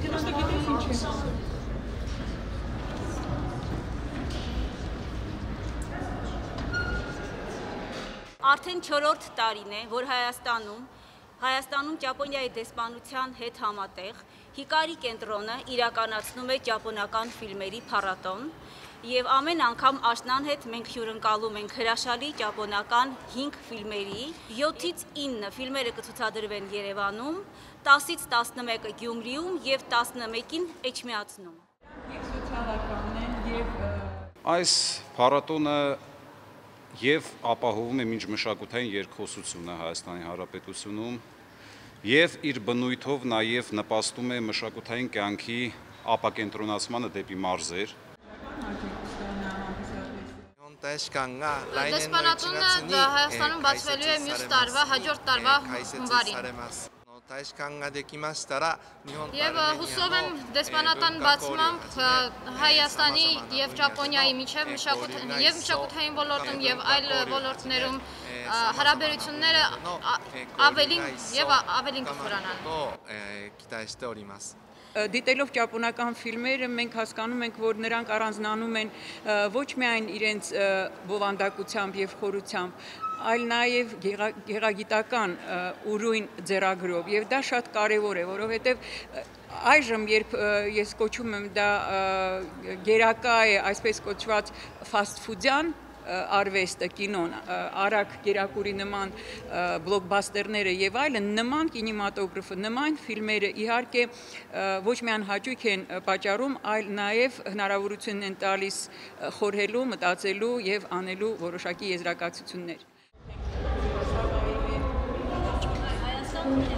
किती वाजता किती तुमची? Արդեն 4-րդ տարին է, որ Հայաստանում Ճապոնիայի դեսպանության հետ համատեղ Հիկարի կենտրոնը իրականացնում է ճապոնական ֆիլմերի փառատոն, եւ ամեն անգամ աշնան հետ մենք հյուրընկալում ենք հրաշալի ճապոնական 5 ֆիլմերի, 7-ից 9 ֆիլմերը կցուցադրվեն Երևանում, 10-ից 11-ը Գյումրիում եւ 11-ին Էջմիածնում։ Այս փառատոնը Եվ ապահովում է միջմշակութային երկխոսությունը Հայաստանի Հանրապետությունում եւ իր բնույթով նաեւ նպաստում է մշակութային կյանքի ապակենտրոնացմանը դեպի մարզեր։ Դեսպանատունը Հայաստանում բացվելու է մյուս տարվա, հաջորդ տարվա հունվարին։ Եվ հուսով եմ դեսպանատան բացմամբ Հայաստանի և Ճապոնիայի միջև և մշակութային ոլորտում և այլ ոլորտներում հարաբերությունները ավելին կխորանան։ Դիտելով ճապոնական ֆիլմերը մենք հասկանում ենք, որ նրանք առանձնանում են ոչ միայն իրենց բովանդակությամբ և խորությամբ, այլ նաև գեղագիտական ուրույն ձեռագրով եւ դա շատ կարեւոր է, որովհետեւ այժմ երբ ես կոչում եմ դա գերակա է, այսպես կոչված fast food-յան արվեստը, կինոն, արագ գերակուրի նման բլոկբասթերները եւ այլն, նման կինեմատոգրաֆը, նման ֆիլմերը իհարկե ոչ միայն հաճույք են պատճառում, այլ նաեւ հնարավորություն են տալիս խորհելու, մտածելու եւ անելու որոշակի եզրակացություններ։